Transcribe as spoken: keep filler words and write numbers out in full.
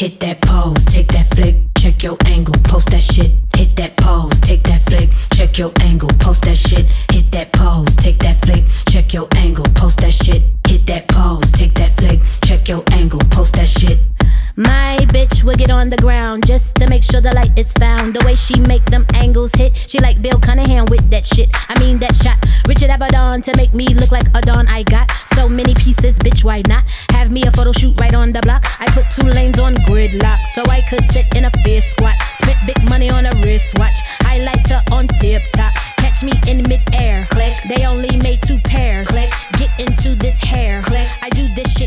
hit that pose, take that flick, check your angle, post that shit, hit that pose, take that flick, check your angle, post that shit, hit that pose, take that flick, check your angle, post that shit, hit that pose, take that flick, check your angle, post that shit. My bitch will get on the ground just to make sure the light is found. The way she make them angles hit, she like Bill Cunningham with that shit. I mean that shot, Richard Avedon to make me look like a don. I got so many pieces, bitch, why not? Have me a photo shoot right on the block. I put two lanes on gridlock so I could sit in a fierce squat. Spent big money on a wristwatch, highlighter on tip top. Catch me in midair, click. They only made two pairs, click. Get into this hair, click. I do this shit